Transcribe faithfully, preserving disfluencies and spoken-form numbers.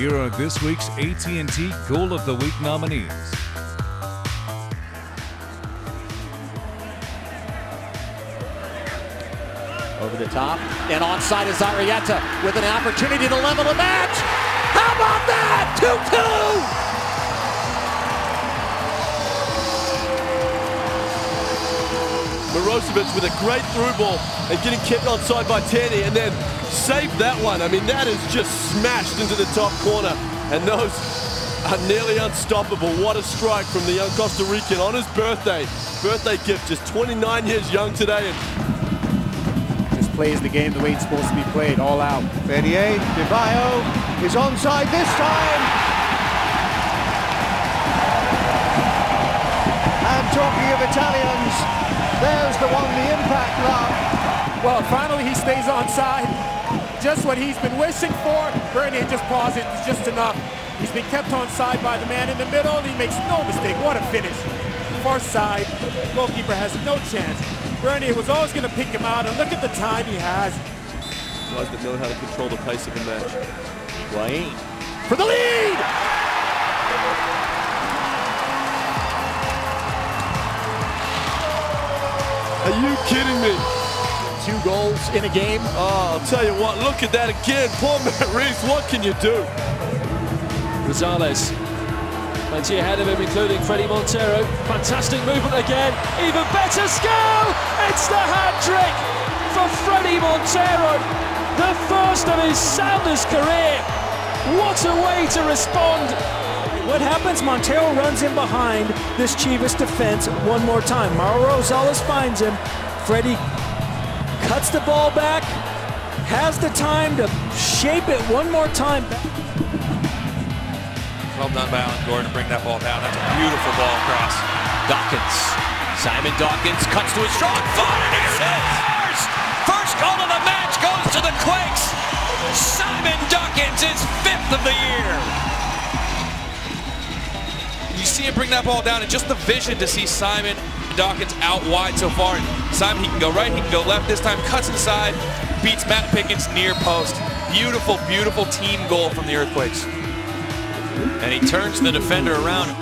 Here are this week's A T and T Goal of the Week nominees. Over the top, and onside is Arrieta with an opportunity to level the match. How about that? two two! Morosovic with a great through ball and getting kept onside by Tierney, and then saved that one. I mean, that is just smashed into the top corner, and those are nearly unstoppable. What a strike from the young Costa Rican on his birthday. Birthday gift, just twenty-nine years young today. Just plays the game the way it's supposed to be played, all out. Ferrier, Di Vaio is onside this time. And talking of Italians, there's the one the Impact love. Well, finally he stays onside. Just what he's been wishing for. Bernier just paused it, just enough. He's been kept onside by the man in the middle. He makes no mistake. What a finish. Far side, goalkeeper has no chance. Bernier was always going to pick him out, and look at the time he has. Guys that know how to control the pace of the match. Wayne for the lead! Are you kidding me? Two goals in a game. Oh, I'll tell you what, look at that again. Poor Matt Reeves, what can you do? Rosales, plenty ahead of him, including Freddy Montero. Fantastic movement again, even better skill! It's the hat-trick for Freddy Montero, the first of his Sounders career. What a way to respond. What happens? Montero runs in behind this Chivas defense one more time. Rosales finds him. Freddy cuts the ball back, has the time to shape it one more time. Well done by Alan Gordon to bring that ball down. That's a beautiful ball across. Dawkins. Simon Dawkins cuts to his strong foot, and he scores! First goal of the match goes to the Quakes. Simon Dawkins is fifth of the year. You see him bring that ball down, and just the vision to see Simon Dawkins out wide so far. Simon, he can go right, he can go left this time, cuts inside, beats Matt Pickett's near post. Beautiful, beautiful team goal from the Earthquakes. And he turns the defender around.